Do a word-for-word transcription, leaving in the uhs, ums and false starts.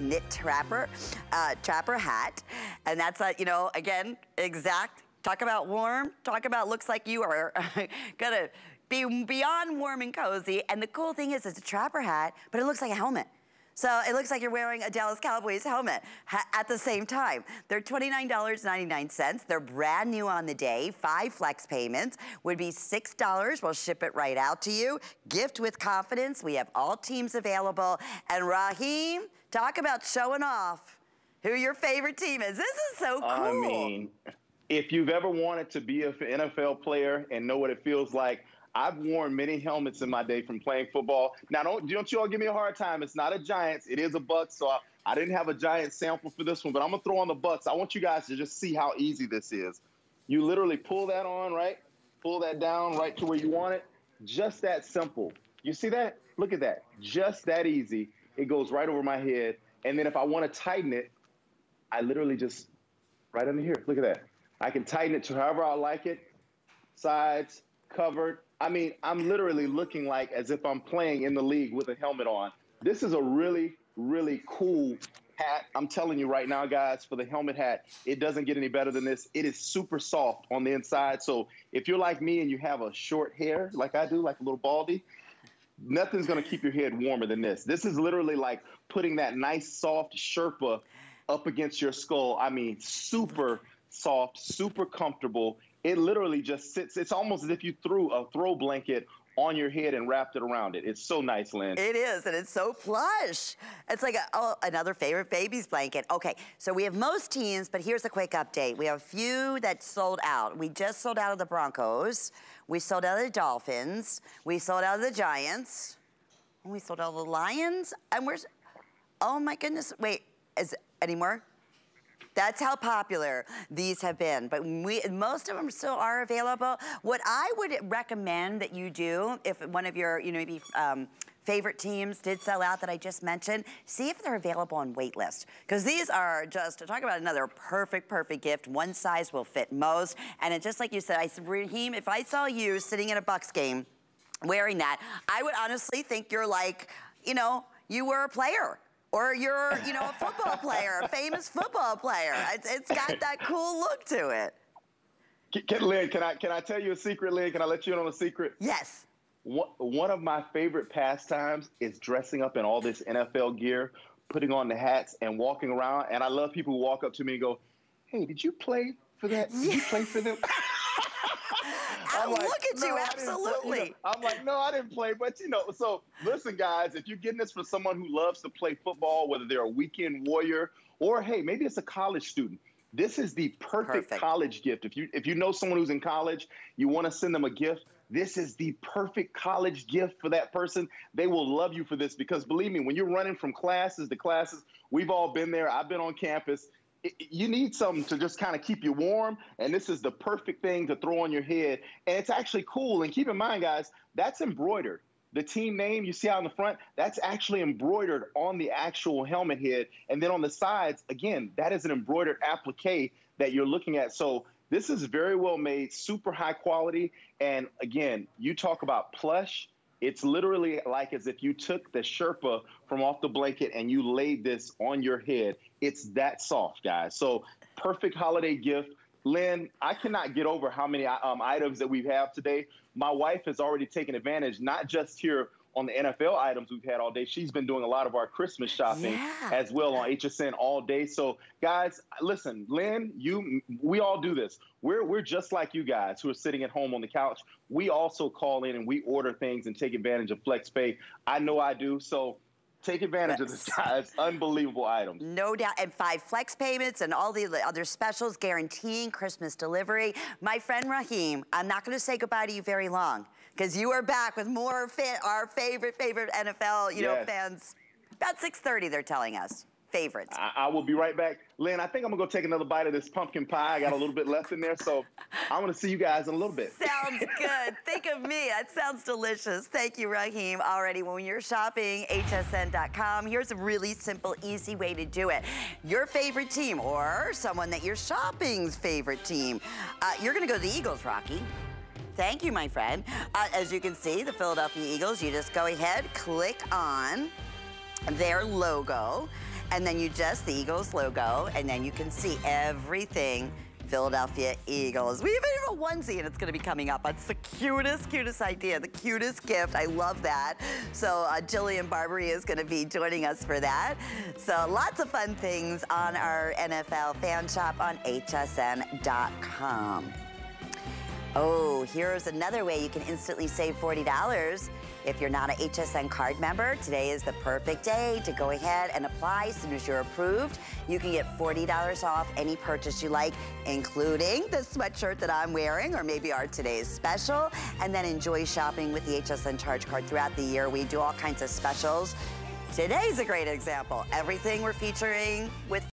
knit trapper, uh, trapper hat. And that's, a, you know, again, exact, talk about warm, talk about looks like you are gonna be beyond warm and cozy. And the cool thing is it's a trapper hat, but it looks like a helmet. So it looks like you're wearing a Dallas Cowboys helmet ha at the same time. They're twenty-nine ninety-nine. They're brand new on the day. Five flex payments would be six dollars. We'll ship it right out to you. Gift with confidence. We have all teams available. And Raheem, talk about showing off who your favorite team is. This is so cool. I mean, if you've ever wanted to be an N F L player and know what it feels like, I've worn many helmets in my day from playing football. Now, don't, don't you all give me a hard time. It's not a Giants. It is a Bucs. So I, I didn't have a Giants sample for this one, but I'm going to throw on the Bucs. I want you guys to just see how easy this is. You literally pull that on, right? Pull that down right to where you want it. Just that simple. You see that? Look at that. Just that easy. It goes right over my head. And then if I want to tighten it, I literally just right under here. Look at that. I can tighten it to however I like it. Sides, covered. I mean, I'm literally looking like as if I'm playing in the league with a helmet on. This is a really, really cool hat. I'm telling you right now, guys, for the helmet hat, it doesn't get any better than this. It is super soft on the inside. So if you're like me and you have a short hair, like I do, like a little baldy, nothing's going to keep your head warmer than this. This is literally like putting that nice, soft Sherpa up against your skull. I mean, super soft, super comfortable. It literally just sits. It's almost as if you threw a throw blanket on your head and wrapped it around it. It's so nice, Lynn. It is, and it's so plush. It's like a, oh, another favorite baby's blanket. Okay, so we have most teams, but here's a quick update. We have a few that sold out. We just sold out of the Broncos. We sold out of the Dolphins. We sold out of the Giants. And we sold out of the Lions. And we're, oh my goodness. Wait, is any more? That's how popular these have been. But we, most of them still are available. What I would recommend that you do, if one of your, you know, maybe um, favorite teams did sell out that I just mentioned, see if they're available on wait list. Because these are just, talk about another perfect, perfect gift. One size will fit most. And it, just like you said, I, Raheem, if I saw you sitting in a Bucs game wearing that, I would honestly think you're like, you know, you were a player. Or you're, you know, a football player, a famous football player. It's, it's got that cool look to it. Can, can, Lynn, can I, can I tell you a secret, Lynn? Can I let you in on a secret? Yes. One, one of my favorite pastimes is dressing up in all this N F L gear, putting on the hats and walking around. And I love people who walk up to me and go, hey, did you play for that? Did you play for them? I'm like, look at no, you, absolutely. You know, I'm like, no, I didn't play, but you know, so listen, guys, if you're getting this for someone who loves to play football, whether they're a weekend warrior or, hey, maybe it's a college student, this is the perfect, perfect. college gift. If you, if you know someone who's in college, you want to send them a gift, this is the perfect college gift for that person. They will love you for this because, believe me, when you're running from classes to classes, we've all been there. I've been on campus. You need something to just kind of keep you warm, and this is the perfect thing to throw on your head. And it's actually cool. And keep in mind, guys, that's embroidered. The team name you see out in the front, that's actually embroidered on the actual helmet head. And then on the sides, again, that is an embroidered applique that you're looking at. So this is very well made, super high quality. And again, you talk about plush. It's literally like as if you took the Sherpa from off the blanket and you laid this on your head. It's that soft, guys. So perfect holiday gift. Lynn, I cannot get over how many um, items that we have today. My wife has already taken advantage, not just here on the N F L items we've had all day. She's been doing a lot of our Christmas shopping yeah. as well on H S N all day. So, guys, listen, Lynn, you, we all do this. We're, we're just like you guys who are sitting at home on the couch. We also call in and we order things and take advantage of FlexPay. I know I do. So take advantage yes. of this, guys. Unbelievable items. No doubt. And five flex payments and all the other specials guaranteeing Christmas delivery. My friend Raheem, I'm not going to say goodbye to you very long because you are back with more fit, our favorite, favorite N F L you yes. know, fans. About six thirty, they're telling us. Favorites. I, I will be right back. Lynn, I think I'm going to go take another bite of this pumpkin pie. I got a little bit left in there, so I'm going to see you guys in a little bit. Sounds good. Think of me. That sounds delicious. Thank you, Raheem. Already, when you're shopping, H S N dot com, here's a really simple, easy way to do it. Your favorite team or someone that you're shopping's favorite team. Uh, you're going to go to the Eagles, Rocky. Thank you, my friend. Uh, as you can see, the Philadelphia Eagles, you just go ahead, click on their logo. and then you just the Eagles logo, and then you can see everything Philadelphia Eagles. We even have a onesie, and it's going to be coming up. It's the cutest, cutest idea, the cutest gift. I love that. So uh, Jillian Barbary is going to be joining us for that. So lots of fun things on our N F L fan shop on H S N dot com. Oh, here's another way you can instantly save forty dollars. If you're not a H S N card member, today is the perfect day to go ahead and apply. As soon as you're approved, you can get forty dollars off any purchase you like, including the sweatshirt that I'm wearing or maybe our today's special, and then enjoy shopping with the H S N charge card throughout the year. We do all kinds of specials. Today's a great example. Everything we're featuring with